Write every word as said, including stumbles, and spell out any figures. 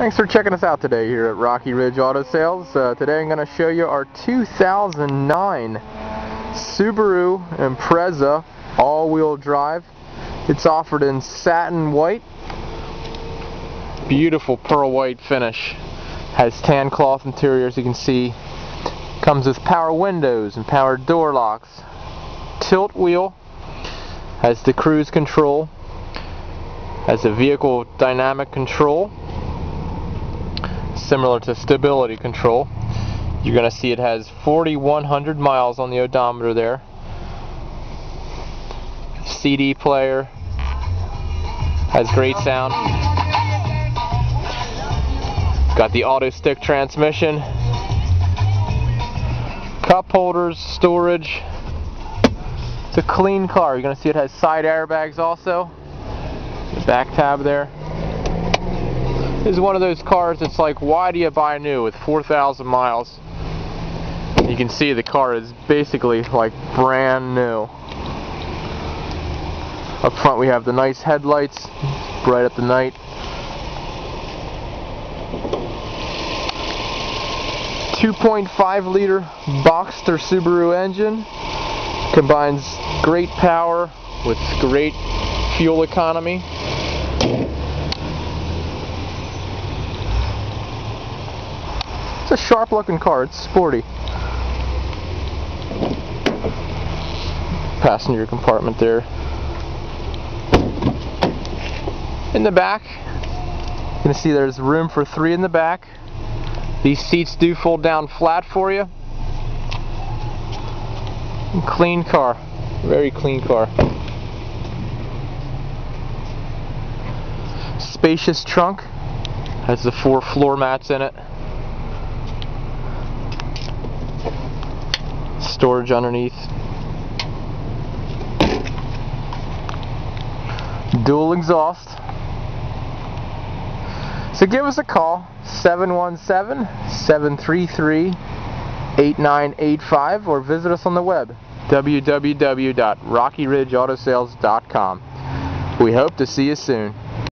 Thanks for checking us out today here at Rocky Ridge Auto Sales. Uh, today I'm going to show you our two thousand nine Subaru Impreza all-wheel drive. It's offered in satin white, beautiful pearl white finish. Has tan cloth interior, as you can see. Comes with power windows and power door locks. Tilt wheel. Has the cruise control. Has the vehicle dynamic control, similar to stability control. You're going to see it has forty-one hundred miles on the odometer there. C D player, has great sound. Got the Autostick transmission, cup holders, storage. It's a clean car. You're going to see it has side airbags also. The back tab there. This is one of those cars that's like, why do you buy new with four thousand miles? You can see the car is basically like brand new. Up front we have the nice headlights, bright up the night. two point five liter Boxster Subaru engine. Combines great power with great fuel economy. It's a sharp looking car, it's sporty. Passenger compartment there. In the back, you can see there's room for three in the back. These seats do fold down flat for you. Clean car, very clean car. Spacious trunk, has the four floor mats in it. Storage underneath. Dual exhaust. So give us a call, seven one seven, seven three three, eight nine eight five, or visit us on the web, w w w dot rocky ridge auto sales dot com. We hope to see you soon.